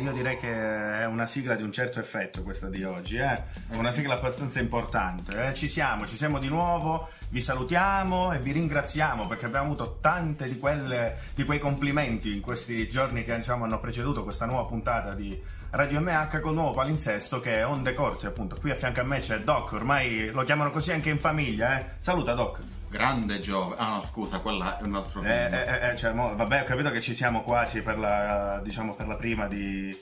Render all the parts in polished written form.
Io direi che è una sigla di un certo effetto questa di oggi, è una sigla abbastanza importante, ci siamo di nuovo, vi salutiamo e vi ringraziamo perché abbiamo avuto tante di quei complimenti in questi giorni che diciamo, hanno preceduto questa nuova puntata di Radio MH con nuovo palinsesto che è Onde Corte, appunto. Qui a fianco a me c'è Doc, ormai lo chiamano così anche in famiglia, Saluta Doc. Grande Giove, ah no scusa, quella è un altro film. Cioè, vabbè, ho capito che ci siamo quasi per la prima di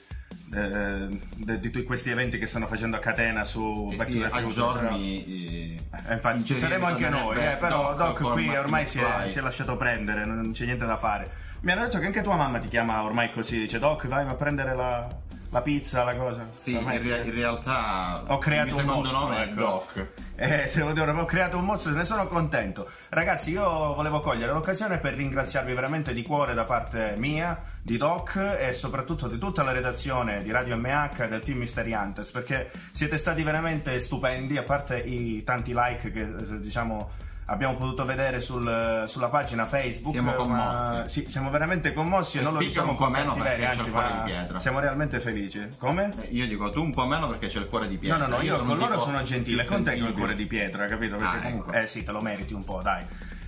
tutti questi eventi che stanno facendo a catena su Back to the Future, giorni però... infatti ci saremo anche noi, però Doc qui ormai si è lasciato prendere, non c'è niente da fare. Mi hanno detto che anche tua mamma ti chiama ormai così, dice Doc vai a prendere la pizza, la cosa. Sì, in realtà ho creato un mostro, ecco. Doc. Ho creato un mostro, ne sono contento. Ragazzi, io volevo cogliere l'occasione per ringraziarvi veramente di cuore da parte mia, di Doc e soprattutto di tutta la redazione di Radio MH e del team Misteri Hunters, perché siete stati veramente stupendi, a parte i tanti like che diciamo abbiamo potuto vedere sulla pagina Facebook. Siamo commossi. Sì, siamo veramente commossi e non lo diciamo un po' meno perché c'è il cuore di pietra. Siamo realmente felici. Come? Io dico tu un po' meno perché c'è il cuore di pietra. No, io con loro sono gentile, con te ho il cuore di pietra, capito? Perché comunque, ecco. Sì, te lo meriti un po', dai.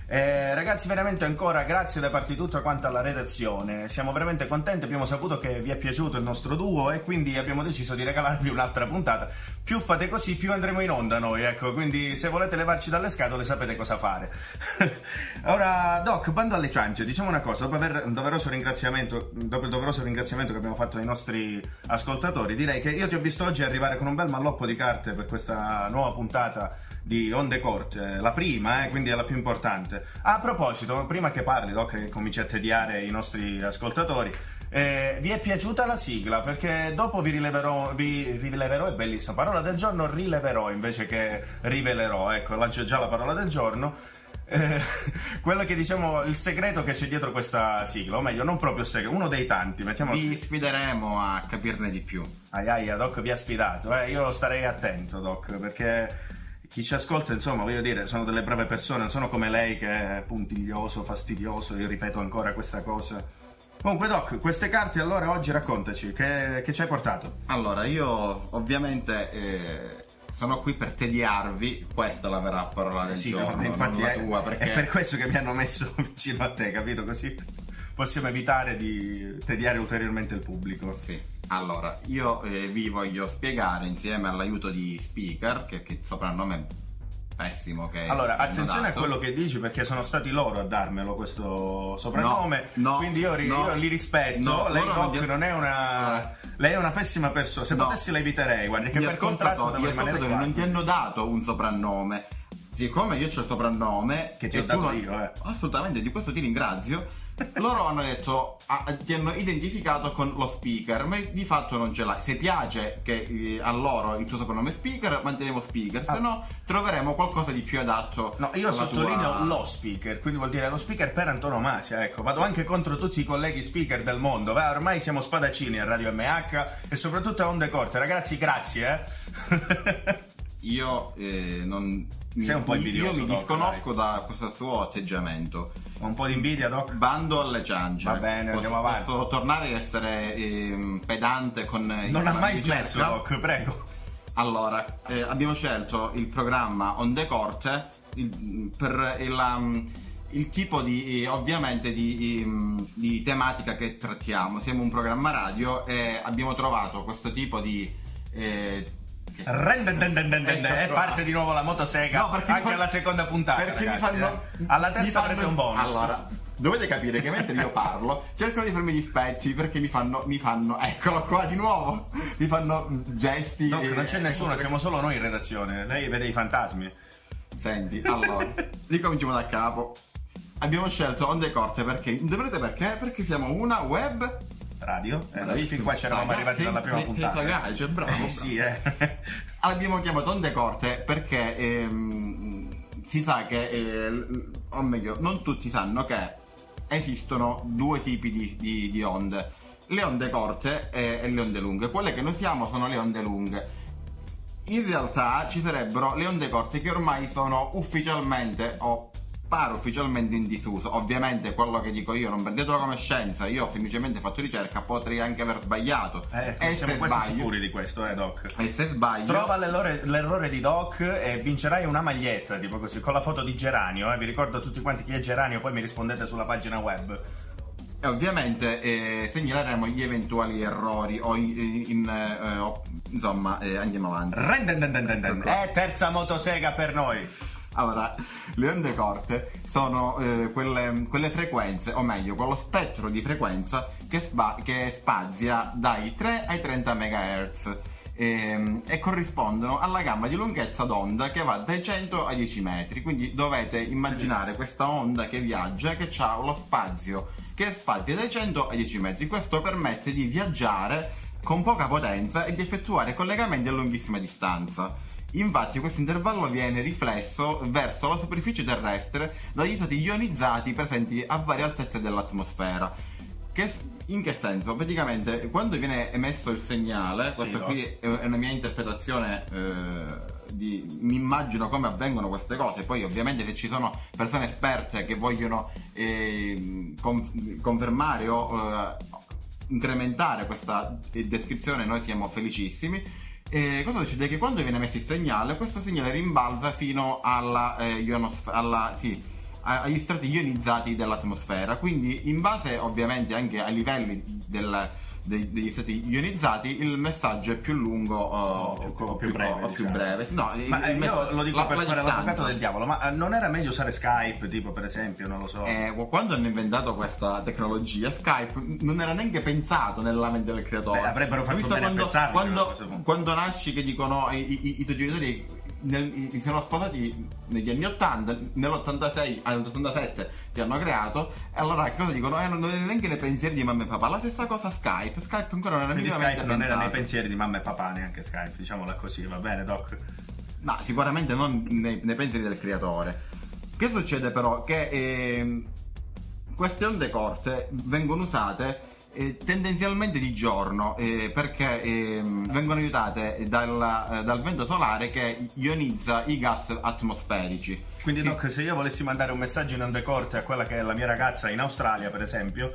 Ragazzi, veramente ancora grazie da parte di tutta quanta la redazione, siamo veramente contenti, abbiamo saputo che vi è piaciuto il nostro duo e quindi abbiamo deciso di regalarvi un'altra puntata. Più fate così, più andremo in onda noi, ecco, quindi se volete levarci dalle scatole sapete cosa fare. Ora Doc, bando alle ciance, diciamo una cosa, dopo il doveroso ringraziamento che abbiamo fatto ai nostri ascoltatori, direi che io ti ho visto oggi arrivare con un bel malloppo di carte per questa nuova puntata di Onde Corte, la prima, quindi è la più importante. A proposito, prima che parli, Doc, che cominci a tediare i nostri ascoltatori, vi è piaciuta la sigla? Perché dopo vi rileverò, è bellissima, parola del giorno, rileverò invece che rivelerò, ecco, lancio già la parola del giorno. Quello che diciamo il segreto che c'è dietro questa sigla, o meglio non proprio segreto, uno dei tanti, vi sfideremo a capirne di più. Aia, Doc vi ha sfidato, io starei attento, Doc, perché chi ci ascolta, insomma, voglio dire, sono delle brave persone, non sono come lei che è puntiglioso, fastidioso, io ripeto ancora questa cosa. Comunque Doc, queste carte allora oggi raccontaci, che ci hai portato? Allora, io ovviamente sono qui per tediarvi, questa la vera parola del giorno, infatti non la tua, perché... è per questo che mi hanno messo vicino a te, capito? Così possiamo evitare di tediare ulteriormente il pubblico. Sì. Allora, io vi voglio spiegare insieme all'aiuto di Speaker, che soprannome pessimo che... Allora, attenzione a quello che dici perché sono stati loro a darmelo questo soprannome, quindi io li rispetto, lei non è una... Lei è una pessima persona, se potessi la eviterei, guarda, che per contratto devo rimanere qua. Non ti hanno dato un soprannome, siccome io c'ho il soprannome... Che ti ho dato io, assolutamente, di questo ti ringrazio. Loro hanno detto, ti hanno identificato con lo Speaker, ma di fatto non ce l'hai. Se piace che a loro il tuo soprannome Speaker, manteniamo Speaker, se no troveremo qualcosa di più adatto. No, io sottolineo lo Speaker, quindi vuol dire lo Speaker per antonomasia, ecco. Vado anche contro tutti i colleghi Speaker del mondo, ormai siamo spadaccini a Radio MH e soprattutto a Onde Corte, ragazzi, grazie. Io non... Sei un po' invidioso, io mi disconosco da questo tuo atteggiamento. Un po' di invidia, Doc? Bando alle ciance. Va bene, andiamo avanti. Posso tornare ad essere pedante con... Non ha mai smesso, Doc, prego. Allora, abbiamo scelto il programma Onde Corte per il tipo di, ovviamente, di tematica che trattiamo. Siamo un programma radio e abbiamo trovato questo tipo di... parte di nuovo la motosega anche alla seconda puntata, perché ragazzi, alla terza avrete un bonus. Allora dovete capire che mentre io parlo cercano di farmi gli spetti perché mi fanno eccolo qua di nuovo, mi fanno gesti. Doc, non c'è nessuno, siamo solo noi in redazione, lei vede i fantasmi. Senti, allora ricominciamo da capo. Abbiamo scelto Onde Corte perché indovinate perché siamo una web radio, fin qua c'eravamo arrivati dalla prima puntata. Sagace, bravo. Sì, Abbiamo chiamato Onde Corte perché si sa che, o meglio, non tutti sanno che esistono due tipi di onde: le onde corte e le onde lunghe. Quelle che noi siamo sono le onde lunghe. In realtà ci sarebbero le onde corte che ormai sono ufficialmente o appare ufficialmente in disuso. Ovviamente quello che dico io non prendetelo come scienza, io ho semplicemente fatto ricerca, potrei anche aver sbagliato. E siamo quasi sicuri di questo, Doc? E se sbaglio... Trova l'errore di Doc e vincerai una maglietta, tipo così, con la foto di Geranio, vi ricordo a tutti quanti chi è Geranio, poi mi rispondete sulla pagina web. E ovviamente segnaleremo gli eventuali errori o insomma, andiamo avanti. È terza motosega per noi. Allora, le onde corte sono quelle frequenze, o meglio, quello spettro di frequenza che spazia dai 3 ai 30 MHz e corrispondono alla gamma di lunghezza d'onda che va dai 100 ai 10 metri. Quindi dovete immaginare questa onda che viaggia, che ha lo spazio che spazia dai 100 ai 10 metri. Questo permette di viaggiare con poca potenza e di effettuare collegamenti a lunghissima distanza. Infatti questo intervallo viene riflesso verso la superficie terrestre dagli stati ionizzati presenti a varie altezze dell'atmosfera. In che senso? Praticamente quando viene emesso il segnale, questa qui è una mia interpretazione, mi immagino come avvengono queste cose, poi ovviamente se ci sono persone esperte che vogliono confermare o incrementare questa descrizione, noi siamo felicissimi. Cosa succede? Che quando viene messo il segnale, questo segnale rimbalza fino agli strati ionizzati dell'atmosfera. Quindi in base ovviamente anche ai livelli degli strati ionizzati, il messaggio è più lungo o più breve, No, ma io lo dico per fare l'avvocato del diavolo, ma non era meglio usare Skype, tipo, per esempio? Non lo so, quando hanno inventato questa tecnologia Skype non era neanche pensato nella mente del creatore. Avrebbero fatto bene a pensarlo. Quando nasci che dicono i tuoi genitori si sono sposati negli anni 80, nell'86 all'87 ti hanno creato, e allora che cosa dicono? Non è neanche nei pensieri di mamma e papà. La stessa cosa Skype ancora non era nei pensieri di mamma e papà, neanche Skype, diciamola così, va bene, Doc? No, sicuramente non nei pensieri del creatore. Che succede però? Che queste onde corte vengono usate tendenzialmente di giorno, perché vengono aiutate dal vento solare che ionizza i gas atmosferici. Quindi Doc, se io volessi mandare un messaggio in onde corte a quella che è la mia ragazza in Australia, per esempio,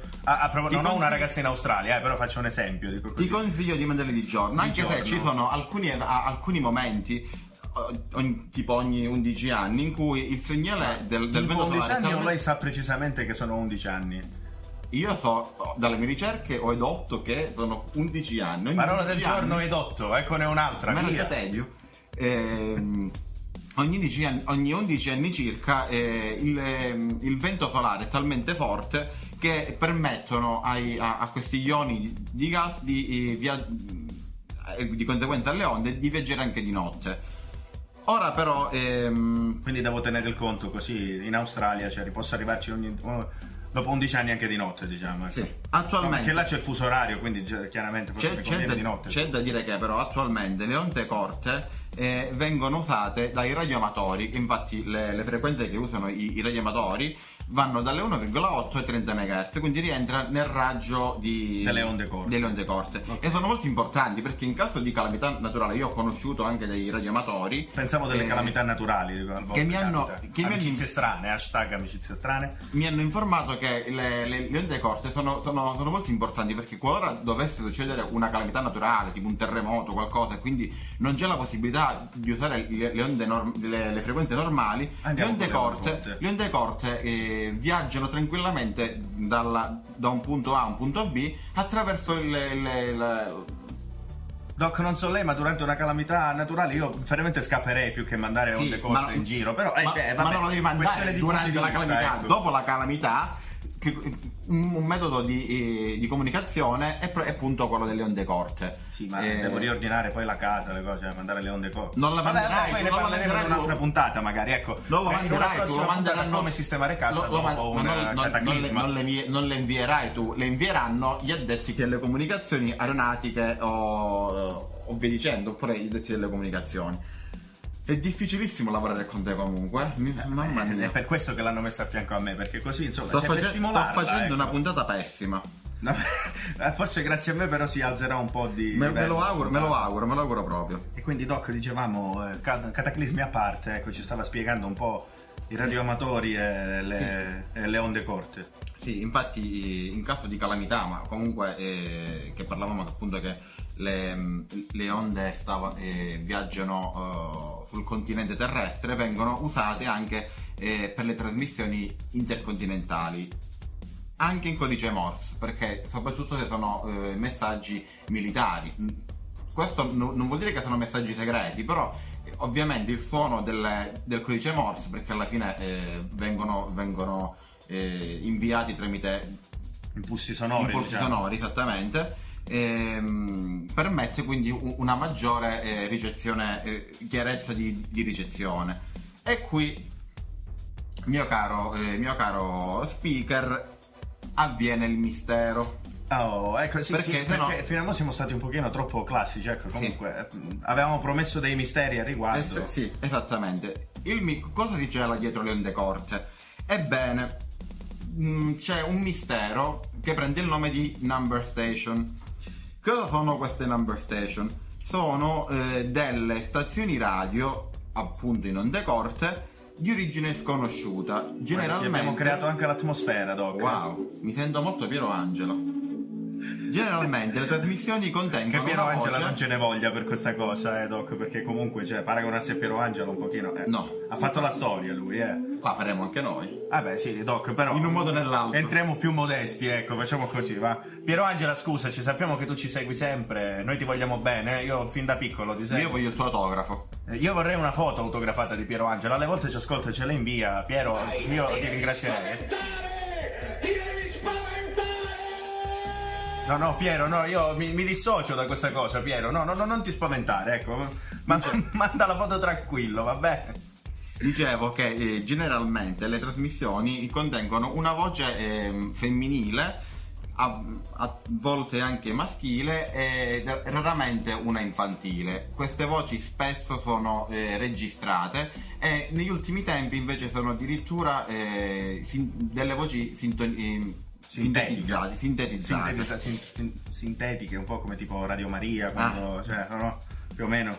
non ho una ragazza in Australia, però faccio un esempio, dico così. Ti consiglio di mandarli di giorno, se ci sono alcuni momenti, tipo ogni 11 anni, in cui il segnale del vento solare... 11 anni, o lei sa precisamente che sono 11 anni? Io so, dalle mie ricerche ho edotto che sono 11 anni. Parola del giorno, edotto, eccone un'altra. Meno fratelio. Ogni 11 anni circa il vento solare è talmente forte che permettono a questi ioni di gas di conseguenza alle onde di viaggiare anche di notte. Ora però... quindi devo tenere il conto, così in Australia, posso arrivarci dopo 11 anni anche di notte, diciamo, ecco. Sì, attualmente, perché là c'è il fuso orario, quindi chiaramente c'è da dire che però attualmente le onde corte vengono usate dai radioamatori. Infatti le frequenze che usano i radioamatori vanno dalle 1,8 ai 30 MHz, quindi rientra nel raggio delle onde corte. Okay. E sono molto importanti, perché in caso di calamità naturale, io ho conosciuto anche dei radioamatori. Pensavo delle calamità naturali, che mi hanno... amicizie strane, hashtag amicizie strane. Mi hanno informato che le onde corte sono molto importanti, perché qualora dovesse succedere una calamità naturale, tipo un terremoto, qualcosa, e quindi non c'è la possibilità di usare le frequenze normali, le onde corte viaggiano tranquillamente da un punto A a un punto B attraverso Doc, non so lei, ma durante una calamità naturale io veramente scapperei, più che mandare onde corte in giro. Però ma non lo devi mandare durante la calamità, ecco. Dopo la calamità un metodo di comunicazione è appunto quello delle onde corte. Sì, ma devo riordinare poi la casa, le cose, mandare le onde corte. Non la manderai, poi ne parleremo in un'altra puntata magari, ecco. Non lo manderai tu, lo manderanno come sistemare casa dopo un cataclisma. Non le invierai tu, le invieranno gli addetti delle comunicazioni aeronautiche o via dicendo, oppure gli addetti delle comunicazioni. È difficilissimo lavorare con te comunque, mamma mia. È per questo che l'hanno messa a fianco a me, perché così insomma sto facendo, ecco, una puntata pessima. No, forse grazie a me però si alzerà un po' di... me lo auguro proprio. E quindi Doc, dicevamo, cataclismi a parte, ecco, ci stava spiegando un po' i radioamatori e le onde corte. Sì, infatti in caso di calamità, ma comunque che parlavamo appunto che le onde viaggiano sul continente terrestre, vengono usate anche per le trasmissioni intercontinentali, anche in codice Morse, perché soprattutto se sono messaggi militari. Questo non vuol dire che sono messaggi segreti, però ovviamente il suono del codice Morse, perché alla fine vengono inviati tramite impulsi sonori, esattamente, permette quindi una maggiore ricezione, chiarezza di ricezione. E qui, mio caro speaker, avviene il mistero. Oh, ecco, sì, perché, sì, perché no... fino a noi siamo stati un pochino troppo classici, ecco, comunque sì, avevamo promesso dei misteri al riguardo. Sì, esattamente. Cosa si c'era dietro le onde corte? Ebbene, c'è un mistero che prende il nome di number station. Cosa sono queste number station? Sono delle stazioni radio, appunto in onde corte, di origine sconosciuta. Generalmente abbiamo creato anche l'atmosfera, Doc. Wow, mi sento molto Piero Angela. Generalmente le trasmissioni contengono che Piero Angela voce... non ce ne voglia per questa cosa, Doc, perché comunque, cioè, paragonarsi a Piero Angela un pochino, no, ha fatto la storia lui, la faremo anche noi. Ah beh, sì, Doc, però in un modo o nell'altro entriamo più modesti, ecco, facciamo così, va. Piero Angela, scusa, ci sappiamo che tu ci segui sempre, noi ti vogliamo bene, io fin da piccolo ti seguo. Io voglio il tuo autografo. Io vorrei una foto autografata di Piero Angela, alle volte ci ascolta e ce la invia. Piero, io ti ringrazierei. No, Piero, no, io mi dissocio da questa cosa, Piero, no, non ti spaventare, ecco, manda la foto tranquillo, vabbè. Dicevo che generalmente le trasmissioni contengono una voce femminile, a volte anche maschile, e raramente una infantile. Queste voci spesso sono registrate, e negli ultimi tempi invece sono addirittura delle voci sintetiche, un po' come tipo Radio Maria, quando, cioè, no? Più o meno.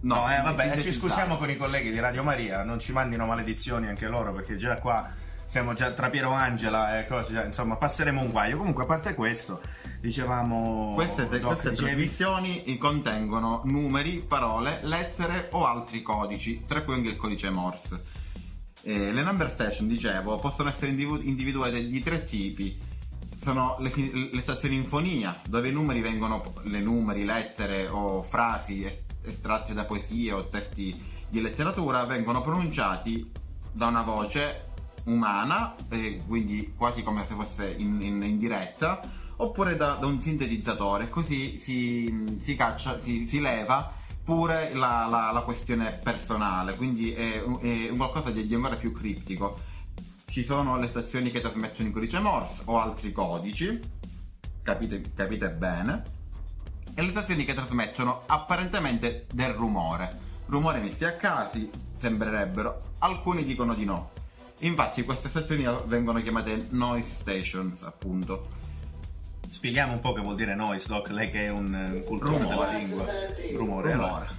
No, vabbè, ci scusiamo con i colleghi di Radio Maria, non ci mandino maledizioni anche loro, perché già qua siamo già tra Piero Angela e cose, insomma, passeremo un guaio. Comunque, a parte questo, dicevamo, queste trasmissioni contengono numeri, parole, lettere o altri codici, tra cui anche il codice Morse. Le number station, dicevo, possono essere individuate di tre tipi. Sono le stazioni in fonia, dove i numeri vengono, lettere o frasi estratte da poesie o testi di letteratura, vengono pronunciati da una voce umana, quindi quasi come se fosse in diretta, oppure da un sintetizzatore. Così si leva pure la questione personale, quindi è qualcosa di ancora più criptico. Ci sono le stazioni che trasmettono in codice Morse o altri codici, capite bene, e le stazioni che trasmettono apparentemente del rumore messi a casi, sembrerebbero, alcuni dicono di no. Infatti queste stazioni vengono chiamate noise stations, appunto. Spieghiamo un po' che vuol dire noise, Doc, lei che è un cultore della lingua. Rumore.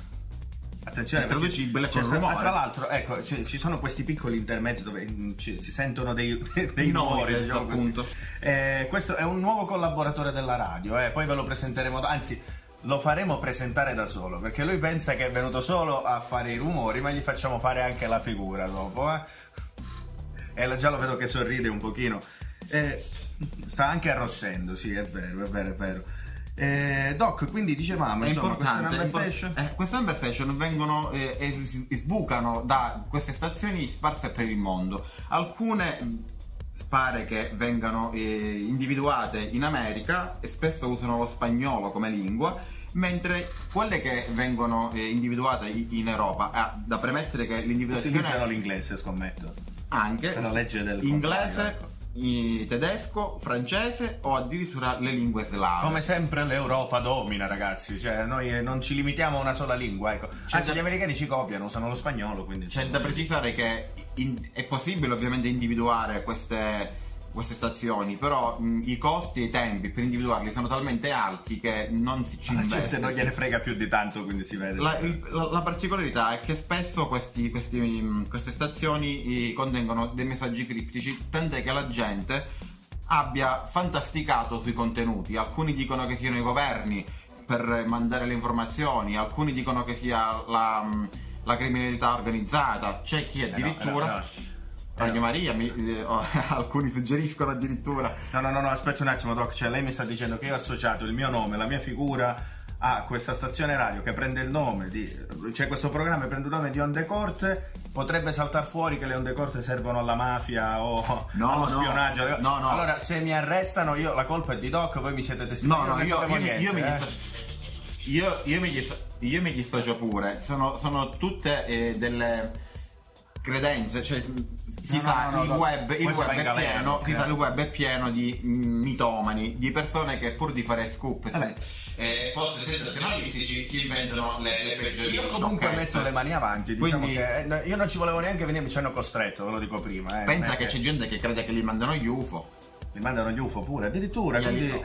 Attenzione, traducibile con rumore. Tra l'altro, ecco, ci sono questi piccoli intermezzi dove si sentono dei rumori. Appunto. Questo è un nuovo collaboratore della radio, poi ve lo presenteremo, anzi lo faremo presentare da solo, perché lui pensa che è venuto solo a fare i rumori, ma gli facciamo fare anche la figura dopo, e già lo vedo che sorride un pochino. Sta anche arrossendo, sì, è vero. Doc, quindi dicevamo, insomma, queste number station vengono sbucano da queste stazioni sparse per il mondo. Alcune pare che vengano individuate in America, e spesso usano lo spagnolo come lingua, mentre quelle che vengono individuate in Europa, da premettere che l'individuazione è l'inglese, scommetto, anche per la legge del inglese, tedesco, francese o addirittura le lingue slave. Come sempre l'Europa domina, ragazzi, cioè noi non ci limitiamo a una sola lingua, ecco. Anzi, gli americani ci copiano, usano lo spagnolo, quindi c'è da precisare che è possibile ovviamente individuare queste queste stazioni, però i costi e i tempi per individuarli sono talmente alti che non si ci investe. La gente non gliene frega più di tanto, quindi si vede. La particolarità è che spesso queste stazioni contengono dei messaggi criptici, tant'è che la gente abbia fantasticato sui contenuti. Alcuni dicono che siano i governi per mandare le informazioni, alcuni dicono che sia la criminalità organizzata, c'è chi addirittura... Radio Maria, alcuni suggeriscono addirittura. No, aspetta un attimo, Doc, cioè lei mi sta dicendo che io ho associato il mio nome, la mia figura a questa stazione radio che prende il nome di... cioè questo programma prende il nome di Onde Corte. Potrebbe saltar fuori che le Onde Corte servono alla mafia o allo spionaggio. No. Allora se mi arrestano io, la colpa è di Doc, voi mi siete testimoni. Io mi dissocio pure. Sono tutte delle credenze, cioè il web è pieno di mitomani, di persone che pur di fare scoop post sensazionalistici si inventano le peggiori. Io comunque metto le mani avanti, diciamo. Quindi, che io non ci volevo neanche venire, mi ci hanno costretto, ve lo dico prima. Pensa che c'è gente che crede che gli mandano gli UFO. Li mandano gli UFO pure, addirittura gli alieni.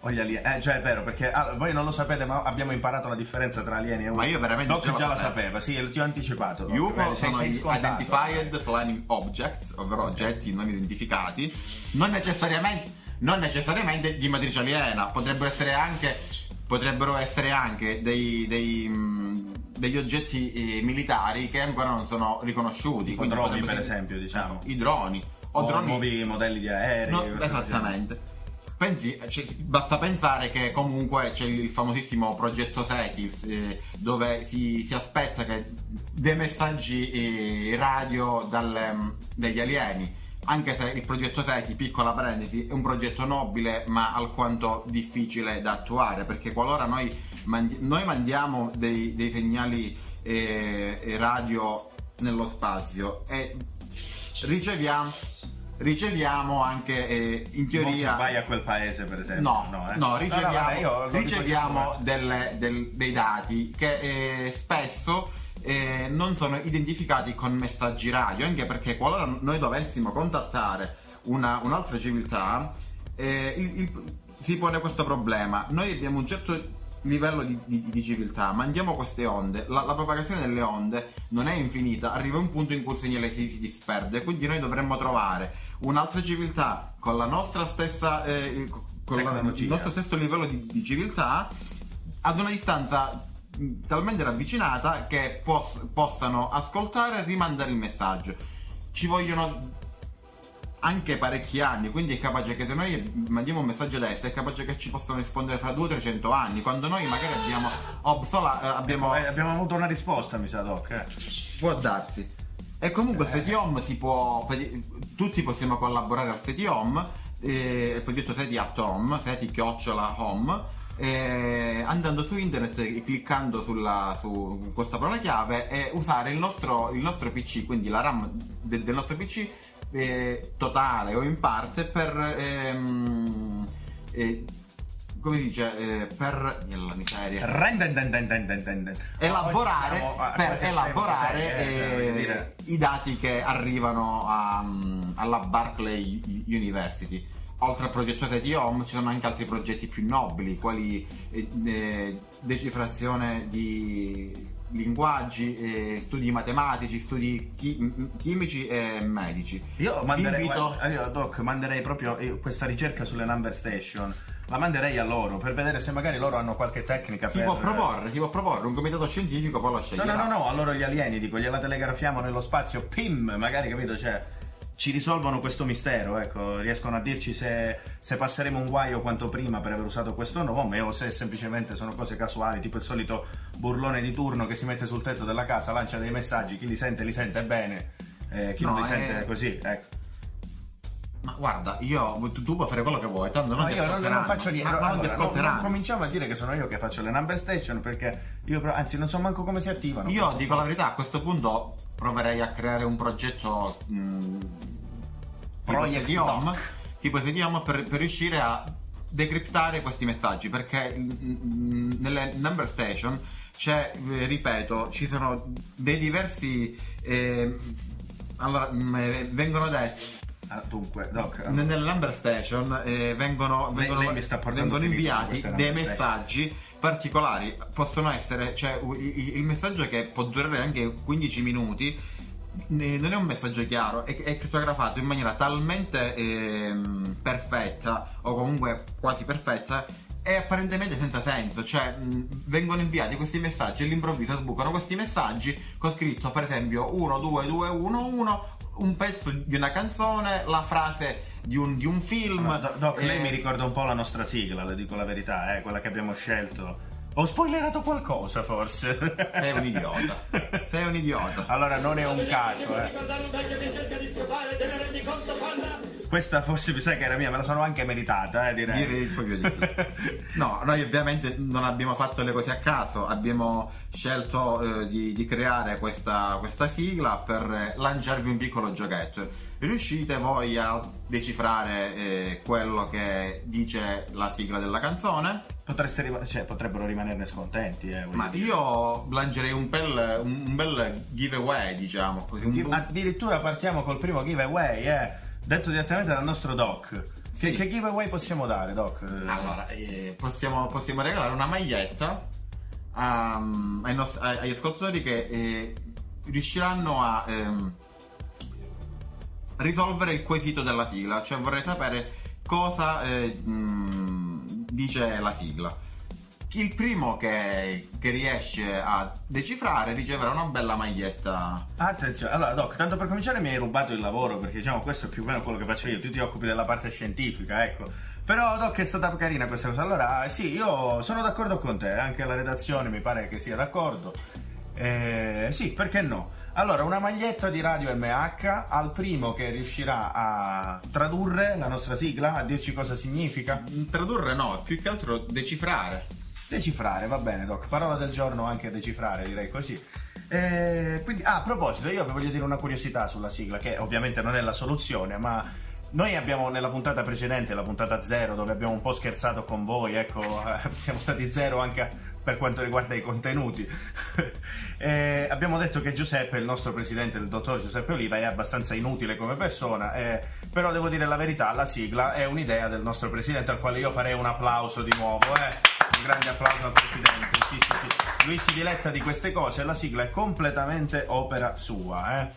O gli alieni, cioè è vero, perché voi non lo sapete, ma abbiamo imparato la differenza tra alieni e UFO. Ma io veramente Doc già la sapeva, sì, ti ho anticipato. Gli UFO sono Identified Flying Objects, ovvero oggetti non identificati, non necessariamente di matrice aliena, potrebbero essere anche degli oggetti militari che ancora non sono riconosciuti. I droni, per esempio, diciamo. I droni. O nuovi modelli di aerei. No, esattamente. Basta pensare che comunque c'è il famosissimo progetto SETI, dove si aspetta che dei messaggi radio dagli alieni. Anche se il progetto SETI, piccola parentesi, è un progetto nobile ma alquanto difficile da attuare, perché qualora noi mandiamo dei segnali radio nello spazio e riceviamo anche in teoria. Vai a quel paese, per esempio. Riceviamo dei dati che spesso non sono identificati con messaggi radio, anche perché qualora noi dovessimo contattare un'altra civiltà si pone questo problema. Noi abbiamo un certo livello di civiltà, mandiamo queste onde, la propagazione delle onde non è infinita, arriva un punto in cui il segnale si disperde, quindi noi dovremmo trovare un'altra civiltà con la nostra stessa con il nostro stesso livello di civiltà ad una distanza talmente ravvicinata che possano ascoltare e rimandare il messaggio. Ci vogliono anche parecchi anni, quindi è capace che se noi mandiamo un messaggio adesso è capace che ci possano rispondere fra 200-300 anni, quando noi magari abbiamo avuto una risposta, mi sa, Doc. Può darsi. E comunque il SETI@home tutti possiamo collaborare al SETI@home, il progetto SETI@home, SETI@home, andando su internet e cliccando su questa parola chiave e usare il nostro PC, quindi la RAM del nostro PC totale o in parte per come si dice, per la miseria elaborare i dati che arrivano alla Barclay University. Oltre al progetto SETI@home ci sono anche altri progetti più nobili, quali decifrazione di linguaggi, studi matematici, studi chimici e medici. Io manderei, Doc, manderei proprio questa ricerca sulle number station, la manderei a loro per vedere se magari loro hanno qualche tecnica. Si può proporre un comitato scientifico, poi lo sceglierà. No, allora gli alieni, dico, gliela telegrafiamo nello spazio, pim, magari, capito, cioè ci risolvono questo mistero, ecco, riescono a dirci se passeremo un guaio quanto prima per aver usato questo nome, o se semplicemente sono cose casuali, tipo il solito burlone di turno che si mette sul tetto della casa, lancia dei messaggi, chi li sente bene, chi non li sente così, ecco. Ma guarda, tu puoi fare quello che vuoi, tanto non ti ascolteranno. Io non faccio niente, non cominciamo a dire che sono io che faccio le number station, perché io anzi non so manco come si attivano. Io dico la verità, a questo punto proverei a creare un progetto tipo SETI@home per riuscire a decriptare questi messaggi, perché nelle number station c'è, ripeto, ci sono dei diversi, allora vengono detti Dunque, Doc, nell'Amber Station vengono inviati dei messaggi particolari. Possono essere, cioè, il messaggio che può durare anche 15 minuti. Non è un messaggio chiaro, è crittografato in maniera talmente perfetta, o comunque quasi perfetta, e apparentemente senza senso. Cioè, vengono inviati questi messaggi e all'improvviso sbucano questi messaggi con scritto, per esempio, 1 2 2 1 1, un pezzo di una canzone, la frase di un film. Doc, lei mi ricorda un po' la nostra sigla, le dico la verità, quella che abbiamo scelto. Ho spoilerato qualcosa, forse. Sei un idiota. Sei un idiota. Allora, non è un caso, questa forse, mi sa che era mia, me la sono anche meritata, direi. Direi proprio di sì. No, noi ovviamente non abbiamo fatto le cose a caso. Abbiamo scelto di creare questa sigla per lanciarvi un piccolo giochetto. Riuscite voi a decifrare quello che dice la sigla della canzone? Potrebbero rimanerne scontenti. Ma dire, io lancerei un bel giveaway, diciamo così. Addirittura partiamo col primo giveaway, detto direttamente dal nostro Doc. Sì. Che giveaway possiamo dare, Doc? Allora, possiamo regalare una maglietta agli ascoltatori che riusciranno a risolvere il quesito della sigla. Cioè, vorrei sapere cosa dice la sigla. Il primo che riesce a decifrare riceverà una bella maglietta. Attenzione. Allora, Doc, tanto per cominciare mi hai rubato il lavoro, perché diciamo questo è più o meno quello che faccio io. Tu ti occupi della parte scientifica, ecco. Però, Doc, è stata carina questa cosa. Allora, sì, io sono d'accordo con te, anche la redazione mi pare che sia d'accordo. Sì, perché no? Allora, una maglietta di Radio MH al primo che riuscirà a tradurre la nostra sigla, a dirci cosa significa. Tradurre no, più che altro decifrare. Decifrare, va bene, Doc. Parola del giorno anche decifrare, direi così. Quindi, a proposito, io vi voglio dire una curiosità sulla sigla, che ovviamente non è la soluzione, ma... Noi abbiamo, nella puntata precedente, la puntata 0, dove abbiamo un po' scherzato con voi, ecco, siamo stati 0 anche per quanto riguarda i contenuti. Abbiamo detto che Giuseppe, il nostro presidente, il dottor Giuseppe Oliva, è abbastanza inutile come persona, però devo dire la verità, la sigla è un'idea del nostro presidente, al quale io farei un applauso di nuovo, Un grande applauso al presidente, sì, sì, sì. Lui si diletta di queste cose, la sigla è completamente opera sua,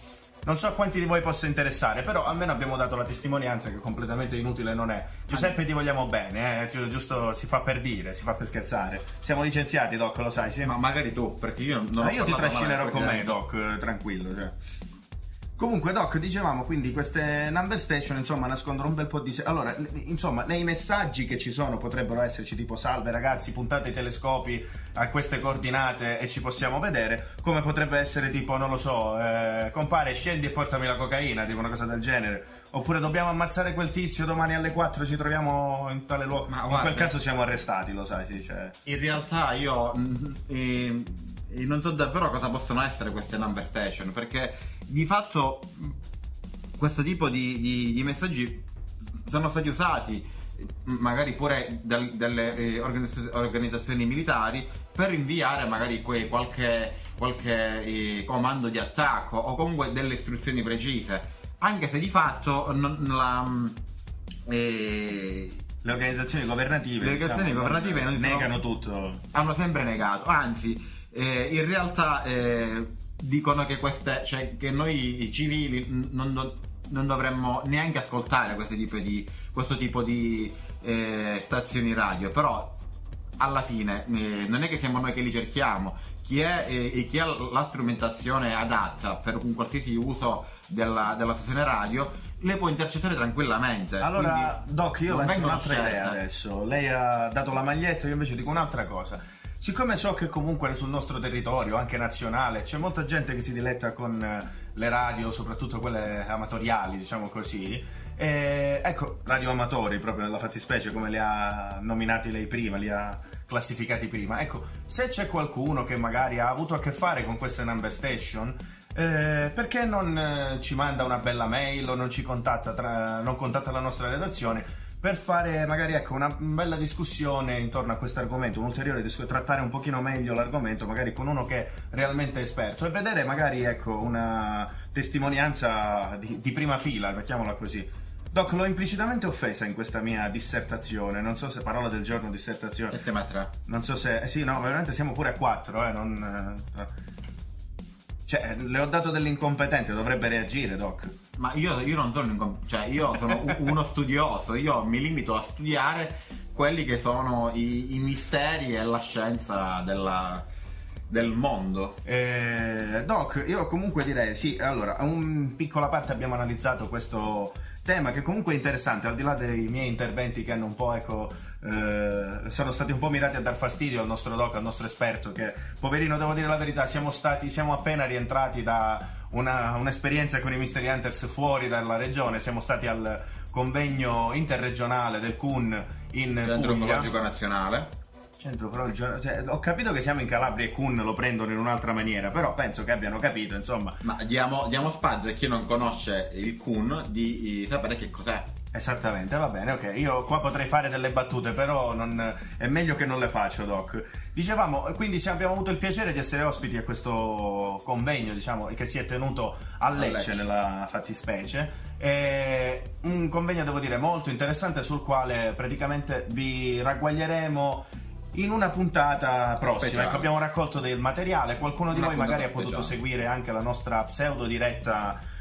Non so a quanti di voi possa interessare, però almeno abbiamo dato la testimonianza che completamente inutile non è. Giuseppe, ti vogliamo bene, giusto, si fa per dire, si fa per scherzare. Siamo licenziati, Doc, lo sai, sì? Ma magari tu, perché io non ho. Io ti trascinerò con me, Doc, tranquillo, cioè. Comunque, Doc, dicevamo, quindi queste Number Station, insomma, nascondono un bel po' di... Allora, insomma, nei messaggi che ci sono potrebbero esserci tipo: salve ragazzi, puntate i telescopi a queste coordinate e ci possiamo vedere. Come potrebbe essere tipo, non lo so, compare, scendi e portami la cocaina, tipo una cosa del genere. Oppure dobbiamo ammazzare quel tizio, domani alle 4 ci troviamo in tale luogo. Ma guarda, in quel caso siamo arrestati, lo sai, sì, cioè... In realtà io... non so davvero cosa possono essere queste Number Station, perché di fatto questo tipo di messaggi sono stati usati magari pure dalle organizzazioni militari per inviare magari qualche comando di attacco o comunque delle istruzioni precise, anche se di fatto le organizzazioni governative, non negano tutto, hanno sempre negato, anzi. In realtà dicono che che noi civili non dovremmo neanche ascoltare questo tipo di stazioni radio, però alla fine non è che siamo noi che li cerchiamo. Chi ha la strumentazione adatta per un qualsiasi uso della stazione radio le può intercettare tranquillamente. Allora, quindi, Doc, io vengo un'altra idea adesso. Lei ha dato la maglietta, io invece dico un'altra cosa. Siccome so che comunque sul nostro territorio, anche nazionale, c'è molta gente che si diletta con le radio, soprattutto quelle amatoriali, diciamo così, ecco, radio amatori proprio nella fattispecie, come li ha nominati lei prima, li ha classificati prima. Ecco, se c'è qualcuno che magari ha avuto a che fare con queste Number Station, perché non ci manda una bella mail o non ci contatta, non contatta la nostra redazione, per fare magari, ecco, una bella discussione intorno a questo argomento, un'ulteriore discussione, trattare un pochino meglio l'argomento, magari con uno che è realmente esperto, e vedere magari, ecco, una testimonianza di prima fila, mettiamola così. Doc, l'ho implicitamente offesa in questa mia dissertazione. Non so se parola del giorno, dissertazione. E siamo a tre. Non so se... sì, no, veramente siamo pure a quattro, non... Cioè, le ho dato dell'incompetente, dovrebbe reagire, Doc. Ma io non sono incompetente, cioè io sono uno studioso, io mi limito a studiare quelli che sono i misteri e la scienza del mondo. Doc, io comunque direi, sì, allora, in piccola parte abbiamo analizzato questo tema che comunque è interessante, al di là dei miei interventi che hanno un po', ecco, sono stati un po' mirati a dar fastidio al nostro Doc, al nostro esperto, che poverino, devo dire la verità, siamo appena rientrati da un'esperienza con i Misteri Hunters fuori dalla regione. Siamo stati al convegno interregionale del CUN in Centro Ufologico Nazionale. Cioè, ho capito che siamo in Calabria e Kun lo prendono in un'altra maniera, però penso che abbiano capito, insomma. Ma diamo spazio a chi non conosce il Kun di sapere che cos'è. Esattamente, va bene, ok. Io qua potrei fare delle battute, però è meglio che non le faccio, Doc. Dicevamo, quindi abbiamo avuto il piacere di essere ospiti a questo convegno, diciamo, che si è tenuto a Lecce. Nella fattispecie. È un convegno, devo dire, molto interessante, sul quale praticamente vi ragguaglieremo in una puntata prossima. Ecco, abbiamo raccolto del materiale, qualcuno di voi magari ha potuto seguire anche la nostra pseudo diretta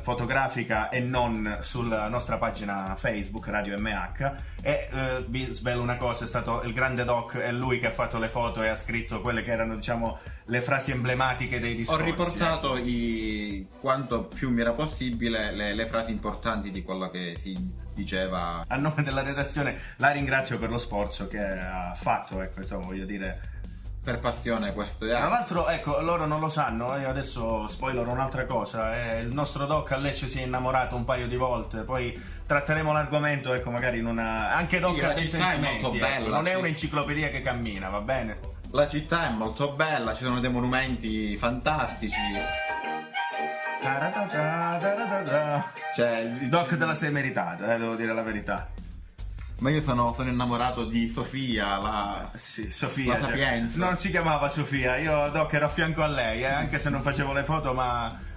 fotografica e non, sulla nostra pagina Facebook Radio MH. E vi svelo una cosa, è stato il grande Doc, è lui che ha fatto le foto e ha scritto quelle che erano, diciamo, le frasi emblematiche dei discorsi. Ho riportato quanto più mi era possibile le frasi importanti di quello che si diceva. A nome della redazione la ringrazio per lo sforzo che ha fatto, ecco, insomma, voglio dire, per passione questo. Tra l'altro, ecco, loro non lo sanno, io adesso spoilerò un'altra cosa, il nostro Doc a Lecce si è innamorato un paio di volte, poi tratteremo l'argomento, ecco, magari in una... Anche Doc ha dei sentimenti, molto bella, non è un'enciclopedia che cammina, va bene? La città è molto bella, ci sono dei monumenti fantastici. Cioè, Doc, te la sei meritata, devo dire la verità. Ma io sono innamorato di Sofia, Sofia, la Sapienza. Cioè, non si chiamava Sofia, io, Doc, ero a fianco a lei, anche se non facevo le foto, ma...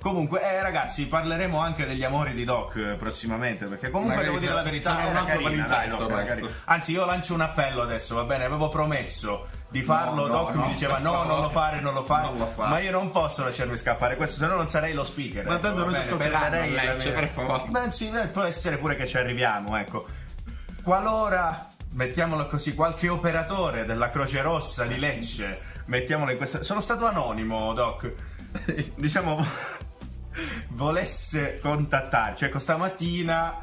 Comunque, ragazzi, parleremo anche degli amori di Doc prossimamente, perché comunque devo dire la verità, è una carina, dai, Doc. Anzi, io lancio un appello adesso, va bene? Avevo promesso di farlo, Doc mi diceva no, non lo fare, ma io non posso lasciarmi scappare questo, se no non sarei lo speaker. Ma tanto non ti sto per favore. Beh, sì, può essere pure che ci arriviamo, ecco. Qualora, mettiamolo così, qualche operatore della Croce Rossa di Lecce, mettiamolo in questa... Sono stato anonimo, Doc. Diciamo... volesse contattarci, ecco, stamattina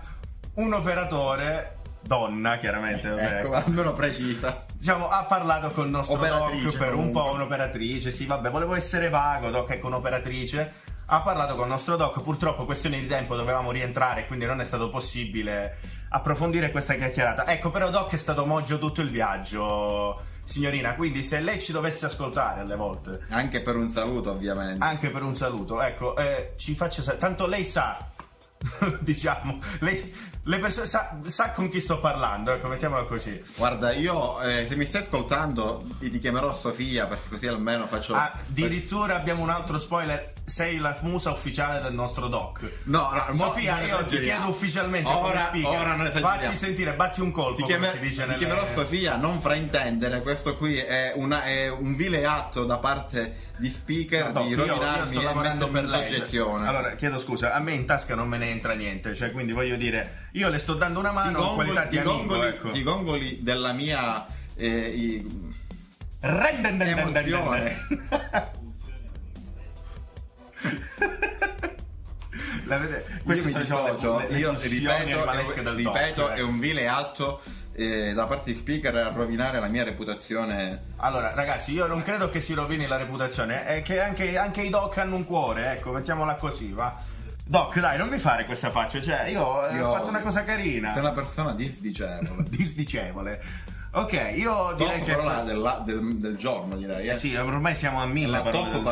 un operatore, donna chiaramente, ecco, almeno precisa, diciamo, ha parlato col nostro Doc per un po', un'operatrice, sì, vabbè, volevo essere vago, Doc, ecco, un'operatrice ha parlato con il nostro Doc, purtroppo questione di tempo dovevamo rientrare, quindi non è stato possibile approfondire questa chiacchierata, ecco, però Doc è stato omaggio tutto il viaggio, signorina, quindi se lei ci dovesse ascoltare alle volte, anche per un saluto, ovviamente, anche per un saluto, ecco, ci faccia sapere, tanto lei sa diciamo, le persone sa con chi sto parlando, ecco, mettiamola così. Guarda, io se mi stai ascoltando ti chiamerò Sofia, perché così almeno faccio... addirittura abbiamo un altro spoiler, sei la musa ufficiale del nostro Doc. No, Sofia, io ti chiedo ufficialmente, ora non fatti sentire, batti un colpo, come si dice. Ti chiamerò Sofia, non fraintendere, questo qui è un vile atto da parte di speaker, no, di rovinarmi, sto lavorando per l'oggezione. Allora, chiedo scusa, a me in tasca non me ne entra niente, cioè, quindi voglio dire, io le sto dando una mano in qualità di amico, ecco. Ti gongoli della mia emozione. Io ripeto, è un vile atto da parte di speaker a rovinare la mia reputazione. Allora, ragazzi, io non credo che si rovini la reputazione, è che anche i Doc hanno un cuore, ecco, mettiamola così, va. Doc, dai, non mi fare questa faccia, cioè io ho fatto una cosa carina. Sei una persona disdicevole. Disdicevole. Ok, io direi che... parola del giorno, direi. Sì, ormai siamo a 1000 parole del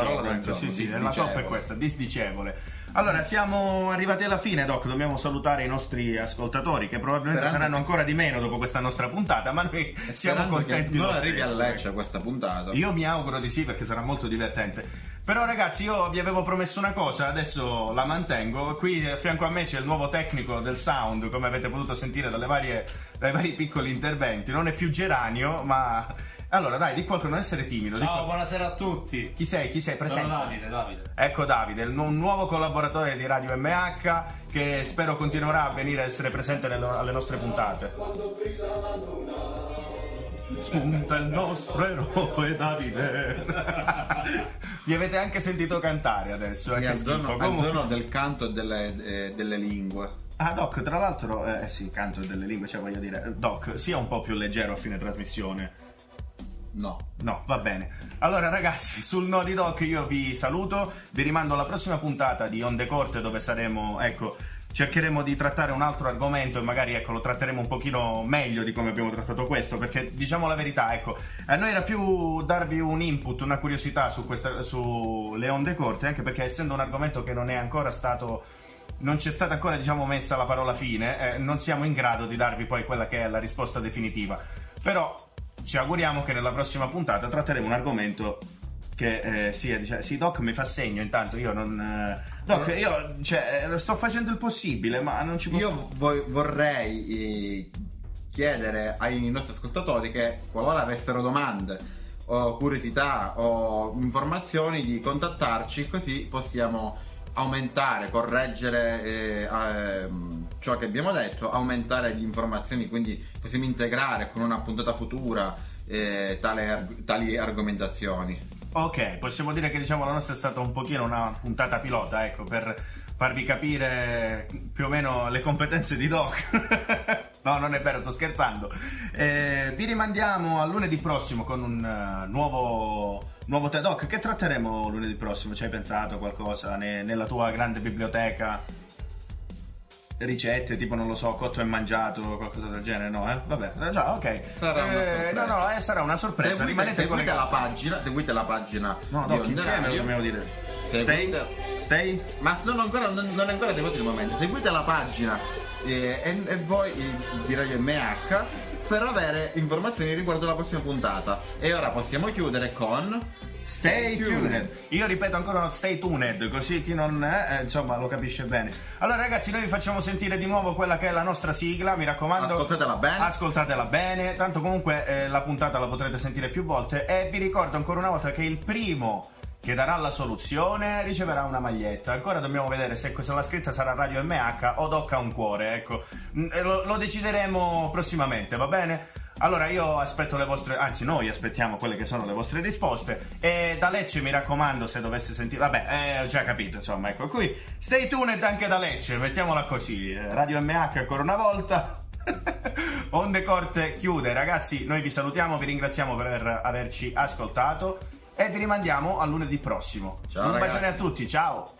giorno. Sì, la top è questa, disdicevole. Allora, siamo arrivati alla fine, Doc, dobbiamo salutare i nostri ascoltatori, che probabilmente saranno ancora di meno dopo questa nostra puntata, ma noi siamo contenti. Non arrivi a Lecce questa puntata. Io mi auguro di sì, perché sarà molto divertente. Però ragazzi, io vi avevo promesso una cosa, adesso la mantengo. Qui a fianco a me c'è il nuovo tecnico del sound, come avete potuto sentire dai vari piccoli interventi. Non è più Geranio, ma... Allora dai, di qualcosa, non essere timido. Ciao, buonasera a tutti. Chi sei? Chi sei? Presente? Sono Davide. Ecco Davide, un nuovo collaboratore di Radio MH, che spero continuerà a venire a essere presente alle nostre puntate. Quando brilla la luna spunta il nostro eroe Davide. Vi avete anche sentito cantare adesso, sì, al dono del canto e delle lingue. Ah Doc, tra l'altro, sì, il canto delle lingue, cioè voglio dire, Doc, sia un po' più leggero a fine trasmissione. No, va bene. Allora ragazzi, sul no di Doc io vi saluto, vi rimando alla prossima puntata di Onde Corte, dove saremo, ecco, cercheremo di trattare un altro argomento e magari, ecco, lo tratteremo un pochino meglio di come abbiamo trattato questo, perché diciamo la verità, ecco, a noi era più darvi un input, una curiosità sulle Onde Corte, anche perché essendo un argomento che non c'è stata ancora, diciamo, messa la parola fine, non siamo in grado di darvi poi quella che è la risposta definitiva. Però ci auguriamo che nella prossima puntata tratteremo un argomento che sì, Doc mi fa segno intanto, io non... Doc, io sto facendo il possibile, ma non ci posso... Io vorrei chiedere ai nostri ascoltatori che, qualora avessero domande o curiosità o informazioni, di contattarci, così possiamo aumentare, correggere ciò che abbiamo detto, aumentare le informazioni, quindi possiamo integrare con una puntata futura tali argomentazioni. Ok, possiamo dire che, diciamo, la nostra è stata un pochino una puntata pilota, ecco, per farvi capire più o meno le competenze di Doc. No, non è vero, sto scherzando. Vi rimandiamo a lunedì prossimo con un nuovo TED Doc. Che tratteremo lunedì prossimo? Ci hai pensato qualcosa nella tua grande biblioteca? Ricette, tipo, non lo so, cotto e mangiato, qualcosa del genere, no? Vabbè, già, ok. Sarà una sorpresa. No, sarà una sorpresa. Seguite la pagina. Seguite la pagina. No, Doc, insieme lo dobbiamo dire. Stay. Ma non è ancora arrivato il momento. Seguite la pagina e voi di Radio MH per avere informazioni riguardo la prossima puntata. E ora possiamo chiudere con... Stay tuned. Io ripeto ancora stay tuned, così chi non insomma lo capisce bene. Allora ragazzi, noi vi facciamo sentire di nuovo quella che è la nostra sigla, mi raccomando, ascoltatela bene, tanto comunque la puntata la potrete sentire più volte, e vi ricordo ancora una volta che il primo che darà la soluzione riceverà una maglietta. Ancora dobbiamo vedere se la scritta sarà Radio MH o Doc ha un cuore, ecco, lo decideremo prossimamente, va bene? Allora io aspetto le vostre, anzi noi aspettiamo quelle che sono le vostre risposte, e da Lecce mi raccomando, se dovesse sentire, vabbè, ho già capito, insomma, ecco qui, stay tuned anche da Lecce, mettiamola così. Radio MH ancora una volta. Onde Corte chiude, ragazzi, noi vi salutiamo, vi ringraziamo per averci ascoltato e vi rimandiamo a lunedì prossimo. Ciao, un bacione a tutti, ciao.